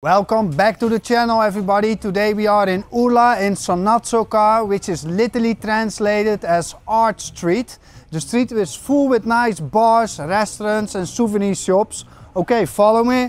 Welcome back to the channel, everybody. Today we are in Urla in Sonatsoka, which is literally translated as Art Street. The street is full with nice bars, restaurants and souvenir shops. Okay, follow me.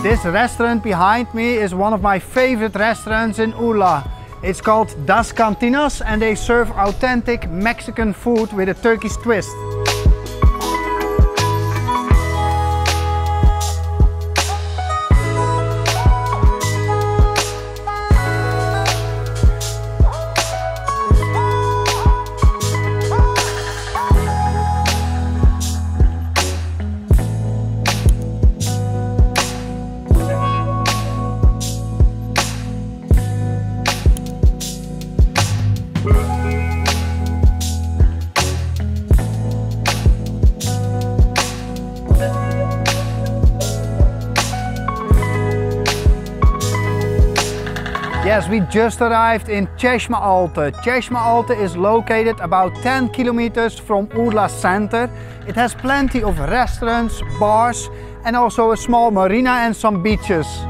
This restaurant behind me is one of my favorite restaurants in Urla. It's called Das Cantinas and they serve authentic Mexican food with a Turkish twist. Yes, we just arrived in Çeşme Altı. Çeşme Altı is located about 10 kilometers from Urla center. It has plenty of restaurants, bars and also a small marina and some beaches.